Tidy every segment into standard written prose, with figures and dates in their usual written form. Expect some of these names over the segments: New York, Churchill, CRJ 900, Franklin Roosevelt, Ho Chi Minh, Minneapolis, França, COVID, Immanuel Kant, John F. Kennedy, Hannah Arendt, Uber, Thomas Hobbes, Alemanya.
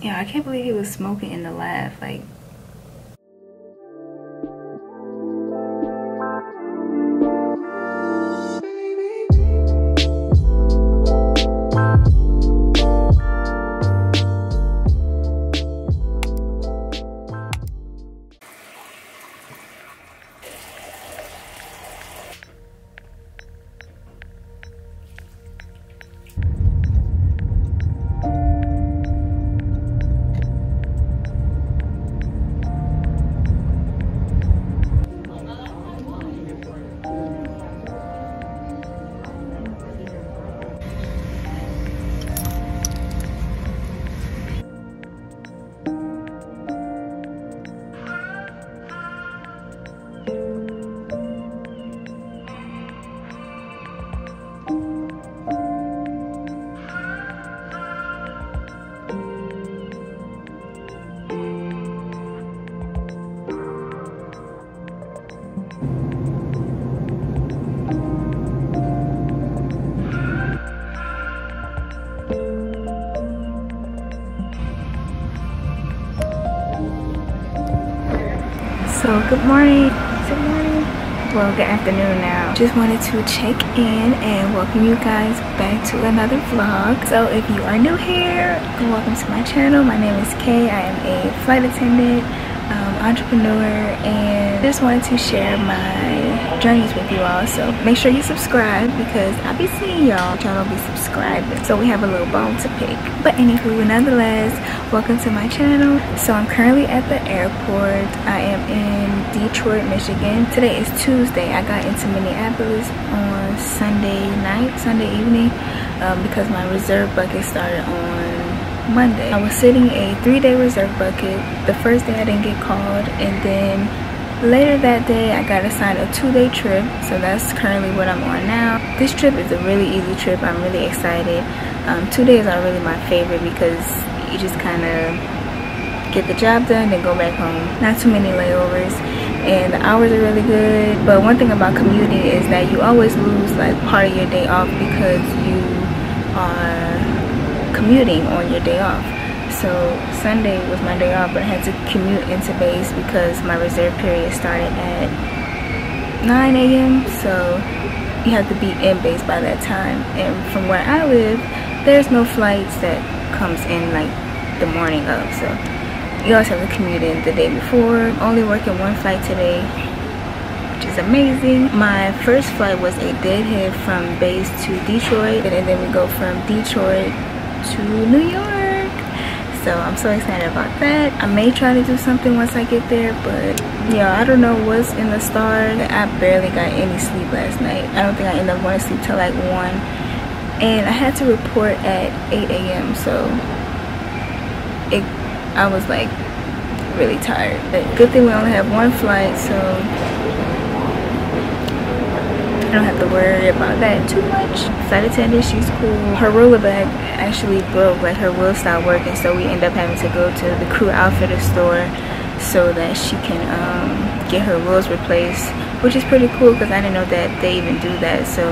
Yeah, I can't believe he was smoking in the lab. Like, so good morning. Good morning. Well, good afternoon now. Just wanted to check in and welcome you guys back to another vlog. So if you are new here, welcome to my channel. My name is Kay. I am a flight attendant, entrepreneur, and just wanted to share my journeys with you all. So make sure you subscribe because I'll be seeing y'all if y'all don't be subscribing. So we have a little bone to pick. But anywho, nonetheless, welcome to my channel. So I'm currently at the airport. I am in Detroit, Michigan. Today is Tuesday. I got into Minneapolis on Sunday evening, because my reserve bucket started on Monday. I was sitting a 3-day reserve bucket. The first day I didn't get called, and then later that day I got assigned a 2-day trip. So that's currently what I'm on now. This trip is a really easy trip. I'm really excited. 2 days are really my favorite because you just kind of get the job done and go back home. Not too many layovers, and the hours are really good. But one thing about commuting is that you always lose like part of your day off because you are commuting on your day off. So Sunday was my day off, but I had to commute into base because my reserve period started at 9 a.m. so you have to be in base by that time. And from where I live, there's no flights that comes in like the morning of, so you always have to commute in the day before. I'm only working one flight today, which is amazing. My first flight was a deadhead from base to Detroit, and then we go from Detroit to New York. So I'm so excited about that. I may try to do something once I get there, but yeah, I don't know what's in the stars. I barely got any sleep last night. I don't think I ended up going to sleep till like 1. And I had to report at 8 a.m. so I was like really tired. But good thing we only have one flight, so I don't have to worry about that too much. Flight attendant, she's cool. Her roller bag actually broke, like her wheel stopped working, so we end up having to go to the Crew Outfitter store so that she can get her wheels replaced, which is pretty cool because I didn't know that they even do that. So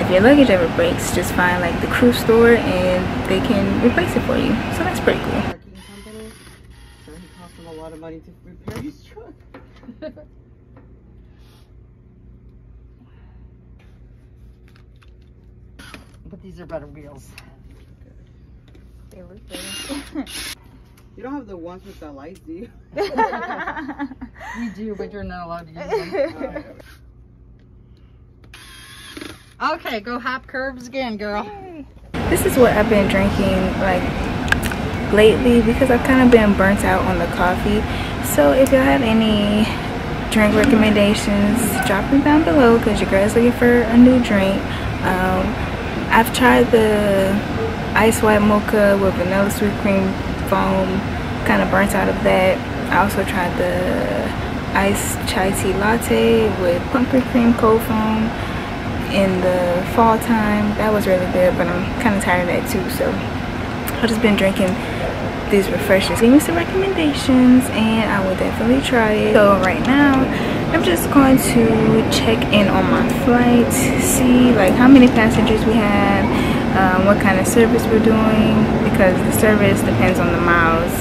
if your luggage ever breaks, just find like the Crew store and they can replace it for you. So that's pretty cool. Company, sure, it cost him a lot of money to repair his truck. But these are better wheels. They look better. You don't have the ones with the lights, do you? We do, but you're not allowed to use them. Oh, yeah. Okay, go hop curves again, girl. Yay. This is what I've been drinking like lately because I've kind of been burnt out on the coffee. So if y'all have any drink recommendations, drop them down below because your girl's looking for a new drink. I've tried the ice white mocha with vanilla sweet cream foam, kind of burnt out of that. I also tried the iced chai tea latte with pumpkin cream cold foam in the fall time. That was really good, but I'm kind of tired of that too, so I've just been drinking these refreshers. Give me some recommendations and I will definitely try it. So right now I'm just going to check in on my flight, see like how many passengers we have, what kind of service we're doing, because the service depends on the miles.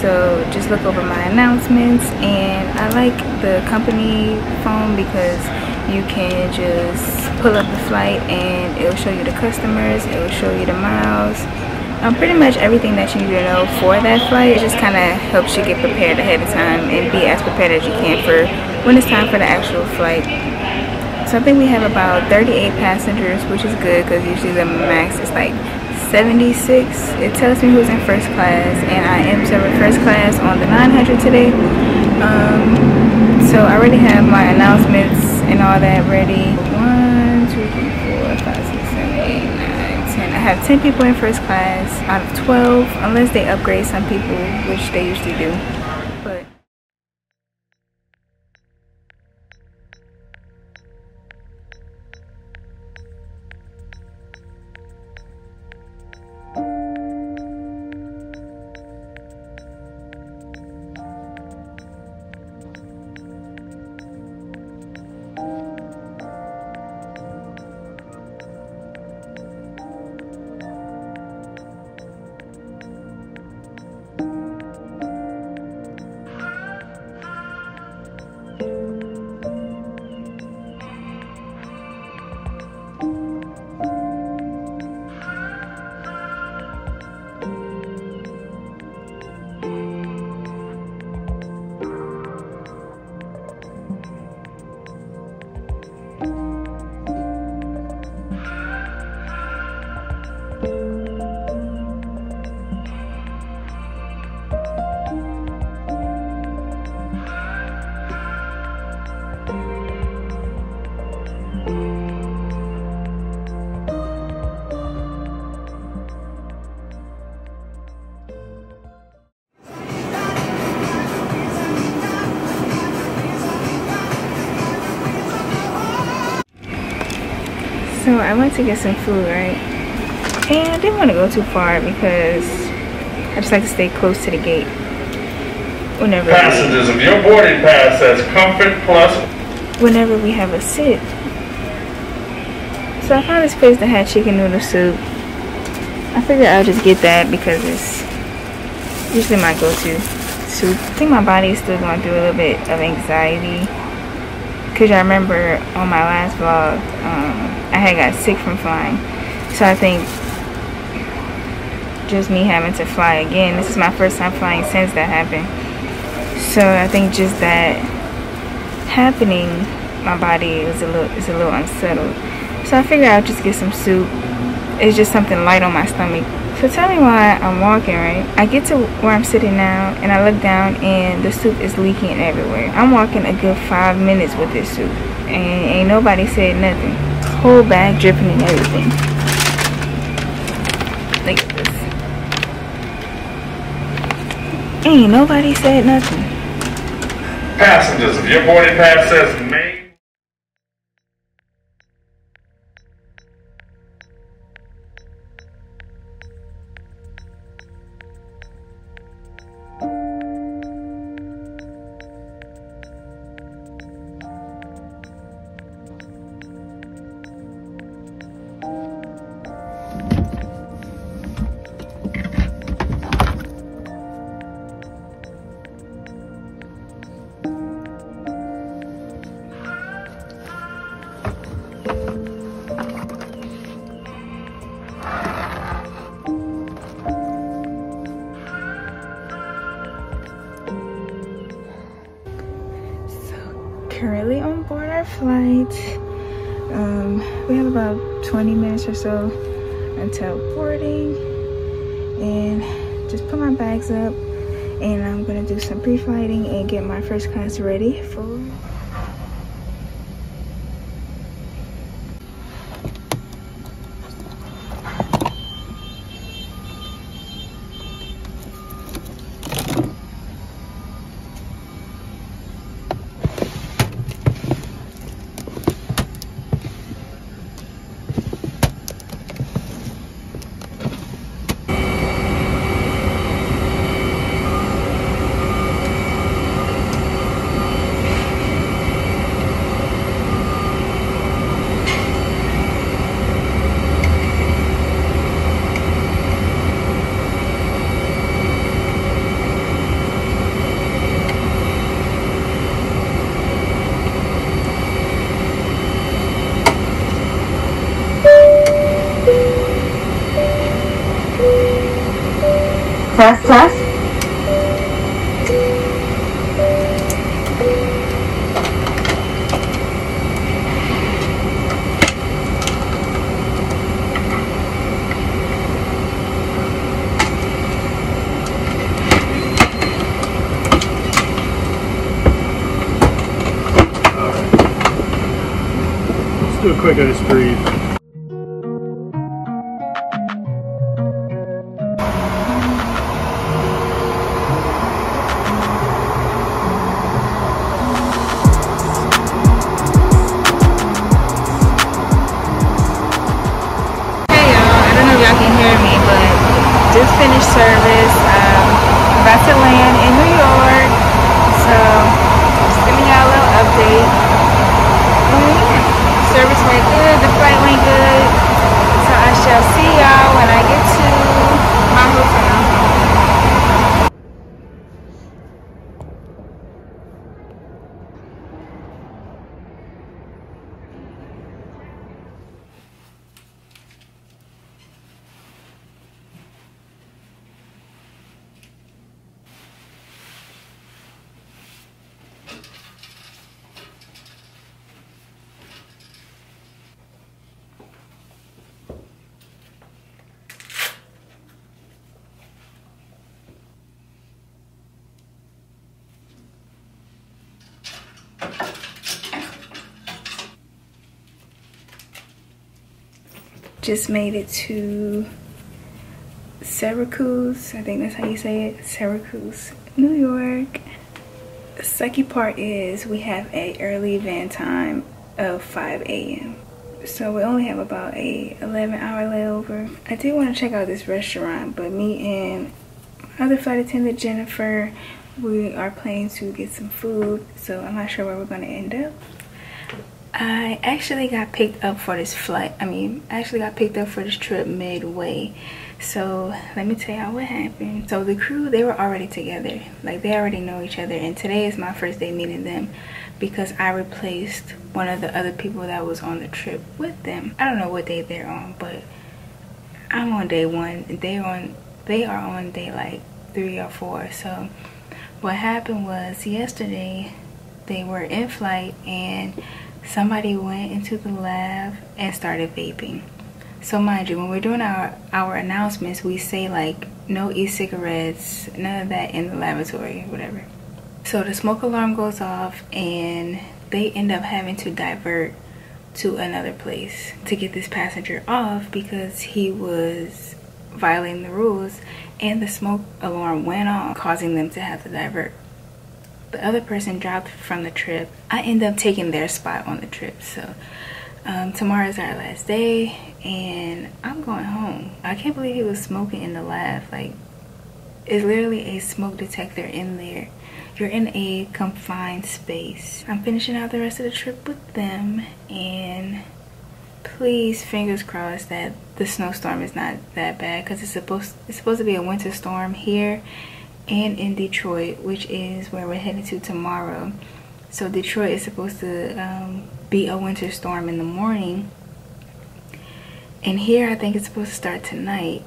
So just look over my announcements. And I like the company phone because you can just pull up the flight and it'll show you the customers, it'll show you the miles, pretty much everything that you need to know for that flight. It just kind of helps you get prepared ahead of time and be as prepared as you can for when it's time for the actual flight. So I think we have about 38 passengers, which is good because usually the max is like 76. It tells me who's in first class, and I am serving first class on the 900 today. So I already have my announcements and all that ready. 1, 2, 3, 4, 5, 6, 7, 8, 9, 10. I have 10 people in first class out of 12, unless they upgrade some people, which they usually do. But so I went to get some food, right? And I didn't want to go too far because I just like to stay close to the gate. Whenever passengers, if your boarding pass says Comfort Plus, whenever we have a sit. So I found this place that had chicken noodle soup. I figured I'll just get that because it's usually my go-to soup. I think my body is still going through a little bit of anxiety, because I remember on my last vlog, I had got sick from flying. So I think just me having to fly again, this is my first time flying since that happened. So I think just that happening, my body was a little unsettled. So I figured I'll just get some soup. It's just something light on my stomach. So tell me why I'm walking, right? I get to where I'm sitting now and I look down and the soup is leaking everywhere. I'm walking a good 5 minutes with this soup and ain't nobody said nothing. Whole bag dripping and everything. Look at this. Ain't nobody said nothing. Passengers, if your boarding pass says May. Currently on board our flight. We have about 20 minutes or so until boarding, and just put my bags up and I'm gonna do some pre-flighting and get my first class ready for first class. Let's do a quick ice breathe. Just finished service, about to land in New York, so just giving y'all a little update. Yeah, service went good, the flight went good, so I shall see y'all when I get to my hotel. Just made it to Syracuse, I think that's how you say it, Syracuse, New York. The sucky part is we have a early van time of 5 a.m. So we only have about a 11-hour layover. I did want to check out this restaurant, but me and my other flight attendant, Jennifer, we are planning to get some food. So I'm not sure where we're going to end up. I actually got picked up for this flight. I actually got picked up for this trip midway. So let me tell y'all what happened. So the crew, they were already together. Like, they already know each other. And today is my first day meeting them because I replaced one of the other people that was on the trip with them. I don't know what day they're on, but I'm on day one. They are on day like 3 or 4. So what happened was yesterday they were in flight and somebody went into the lab and started vaping. So mind you, when we're doing our announcements, we say like no e-cigarettes, none of that in the laboratory, whatever. So the smoke alarm goes off and they end up having to divert to another place to get this passenger off because he was violating the rules and the smoke alarm went off, causing them to have to divert. The other person dropped from the trip. I end up taking their spot on the trip. So tomorrow is our last day and I'm going home. I can't believe he was smoking in the lab. Like, it's literally a smoke detector in there. You're in a confined space. I'm finishing out the rest of the trip with them, and please, fingers crossed that the snowstorm is not that bad, because it's supposed to be a winter storm here and in Detroit, which is where we're headed to tomorrow. So Detroit is supposed to be a winter storm in the morning, and here I think it's supposed to start tonight,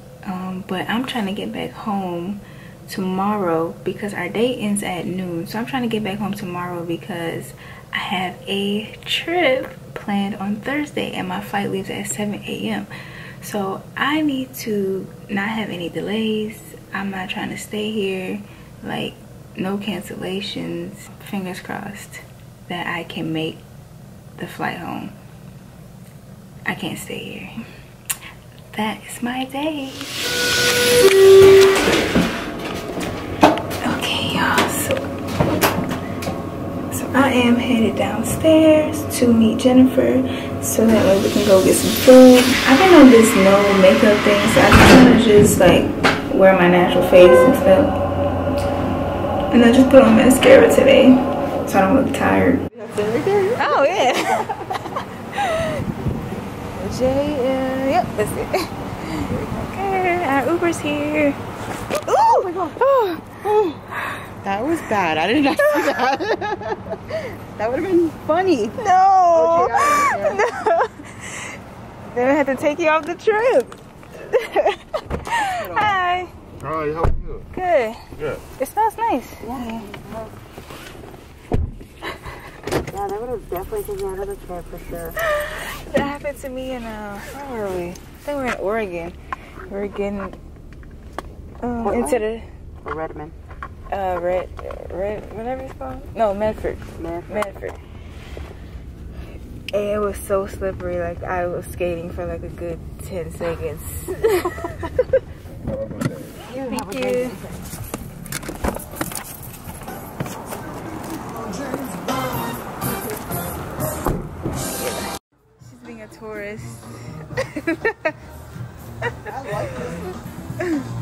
but I'm trying to get back home tomorrow because our day ends at noon. So I'm trying to get back home tomorrow because I have a trip planned on Thursday and my flight leaves at 7 a.m. so I need to not have any delays. I'm not trying to stay here, like no cancellations. Fingers crossed that I can make the flight home. I can't stay here. That is my day. Okay, y'all, so I am headed downstairs to meet Jennifer so that way we can go get some food. I've been on this no makeup thing, so I'm gonna just like wear my natural face and stuff, and I just put on mascara today so I don't look tired. Oh yeah. Yep, that's it. Okay, our Uber's here. Oh my god. Oh, that was bad. I did not see that. That would have been funny. No. Okay, no. Then I had to take you off the trip. Hi. All right, how are you? Good. Good. It smells nice. Yeah. Yeah, that would have definitely taken me out of the chair for sure. That happened to me in, where were we? I think we were in Oregon. We were getting into the... Or Redmond. Whatever it's called. No, Medford. Medford. And it was so slippery, like I was skating for like a good 10 seconds. Thank you. She's being a tourist. I like this.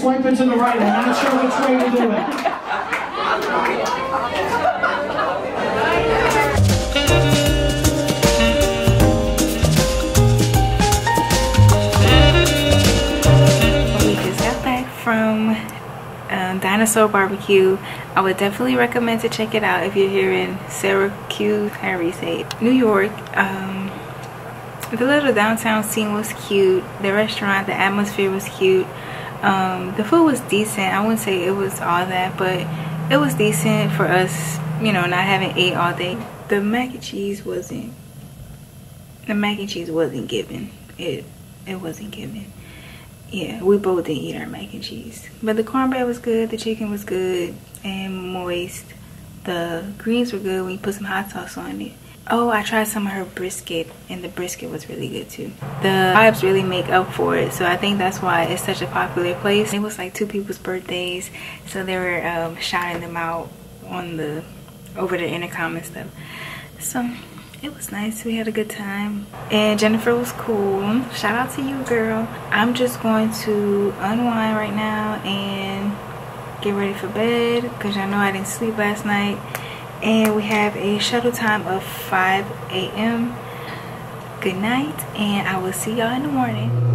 Swipe it to the right. I'm not sure which way to do it. We just got back from Dinosaur Barbecue. I would definitely recommend to check it out if you're here in Syracuse, New York. The little downtown scene was cute. The restaurant, the atmosphere was cute. The food was decent. I wouldn't say it was all that, but it was decent for us, you know, not having ate all day. The mac and cheese wasn't given. It wasn't given. Yeah, we both didn't eat our mac and cheese. But the cornbread was good, the chicken was good and moist. The greens were good when you put some hot sauce on it. Oh, I tried some of her brisket, and the brisket was really good too. The vibes really make up for it, so I think that's why it's such a popular place. It was like 2 people's birthdays, so they were shouting them out on the over the intercom and stuff. So it was nice. We had a good time, and Jennifer was cool. Shout out to you, girl. I'm just going to unwind right now and get ready for bed because I know I didn't sleep last night. And we have a shuttle time of 5 a.m. Good night, and I will see y'all in the morning.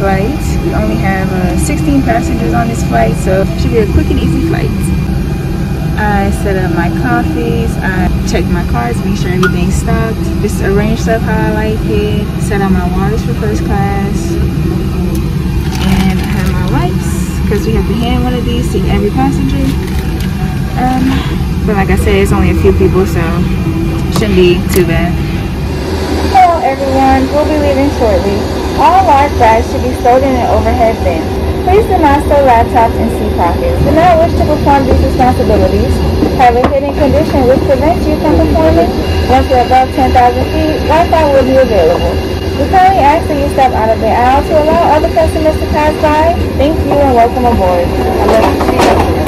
Flight. We only have 16 passengers on this flight, so it should be a quick and easy flight. I set up my coffees, I check my cards, make sure everything's stocked, just arrange stuff how I like it, set up my waters for first class, and I have my wipes because we have to hand one of these to every passenger. But like I said, it's only a few people, so shouldn't be too bad. Hello everyone, we'll be leaving shortly. All large bags should be stored in an overhead bin. Please do not store laptops in seat pockets. Do not wish to perform these responsibilities. Have a hidden condition which prevents you from performing. Once you're above 10,000 feet, Wi-Fi will be available. We kindly ask that you step out of the aisle to allow other customers to pass by. Thank you and welcome aboard. I love you.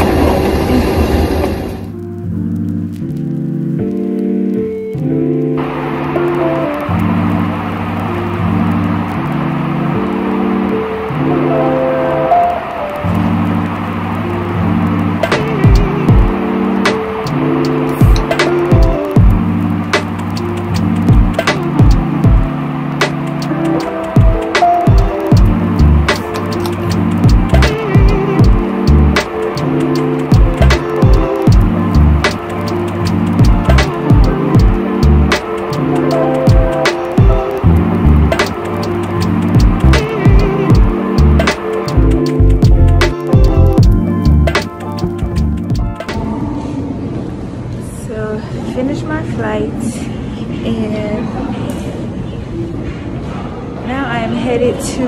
To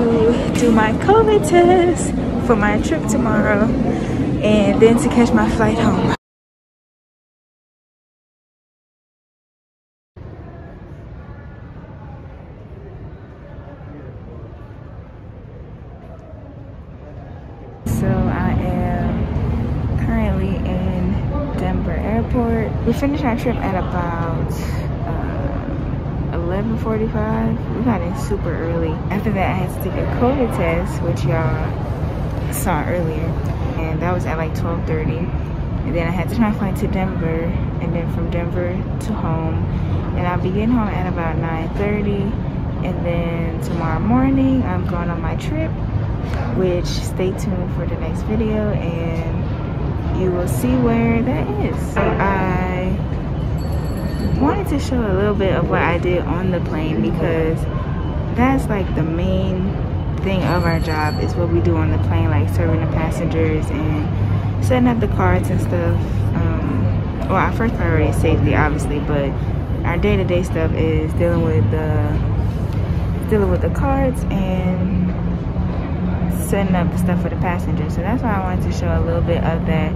do my COVID test for my trip tomorrow and then to catch my flight home. So I am currently in Denver airport. We finished our trip at about 11:45. We got in super early. After that, I had to take a COVID test, which y'all saw earlier, and that was at like 12:30. And then I had to try and fly to Denver, and then from Denver to home. And I'll be getting home at about 9:30. And then tomorrow morning, I'm going on my trip. Which stay tuned for the next video, and you will see where that is. So I wanted to show a little bit of what I did on the plane, because that's like the main thing of our job is what we do on the plane, like serving the passengers and setting up the carts and stuff. Well, our first priority is safety, obviously, but our day-to-day stuff is dealing with the carts and setting up the stuff for the passengers. So that's why I wanted to show a little bit of that.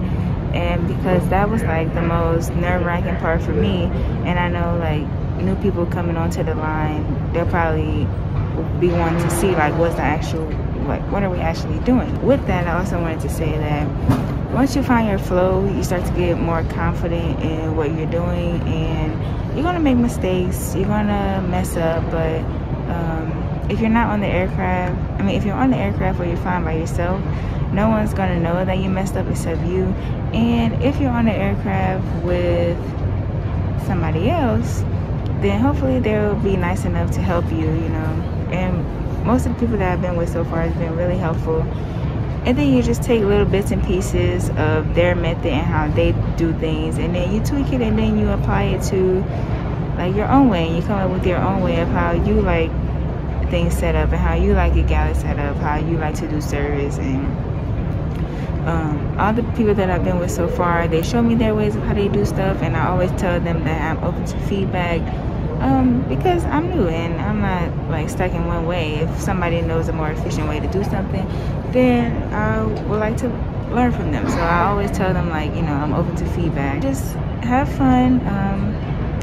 And because that was like the most nerve-wracking part for me, and I know like new people coming onto the line, they'll probably be wanting to see like what's the actual, like what are we actually doing. With that, I also wanted to say that once you find your flow, you start to get more confident in what you're doing, and you're gonna make mistakes, you're gonna mess up, but if you're not on the aircraft, if you're on the aircraft or you're flying by yourself, no one's gonna know that you messed up except you. And if you're on the aircraft with somebody else, then hopefully they'll be nice enough to help you, you know. And most of the people that I've been with so far has been really helpful. And then you just take little bits and pieces of their method and how they do things, and then you tweak it, and then you apply it to like your own way. You come up with your own way of how you like things set up and how you like your galley set up, how you like to do service. And all the people that I've been with so far, they show me their ways of how they do stuff, and I always tell them that I'm open to feedback, because I'm new and I'm not like stuck in one way. If somebody knows a more efficient way to do something, then I would like to learn from them. So I always tell them, like, you know, I'm open to feedback. Just have fun.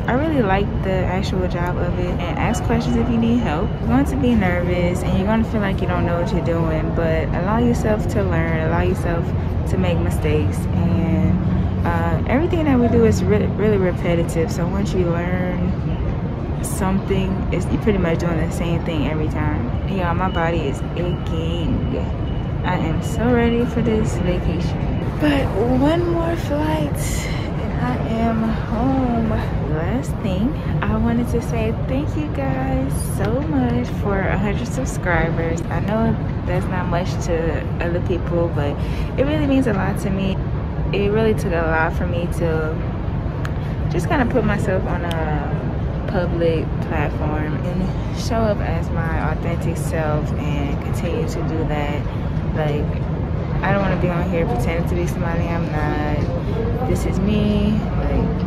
I really like the actual job of it, and ask questions if you need help. You're going to be nervous and you're going to feel like you don't know what you're doing, but allow yourself to learn, allow yourself to make mistakes. And everything that we do is really, really repetitive, so once you learn something, you're pretty much doing the same thing every time. Yeah, my body is aching. I am so ready for this vacation. But one more flight and I am home. Last thing, I wanted to say thank you guys so much for 100 subscribers. I know that's not much to other people, but it really means a lot to me. It really took a lot for me to just kind of put myself on a public platform and show up as my authentic self and continue to do that. Like, I don't want to be on here pretending to be somebody I'm not. This is me. Like, think.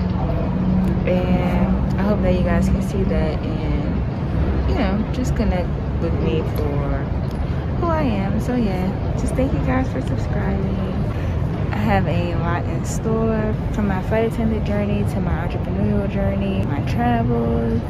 And I hope that you guys can see that and, you know, just connect with me for who I am. So yeah, just thank you guys for subscribing. I have a lot in store, from my flight attendant journey to my entrepreneurial journey, my travels,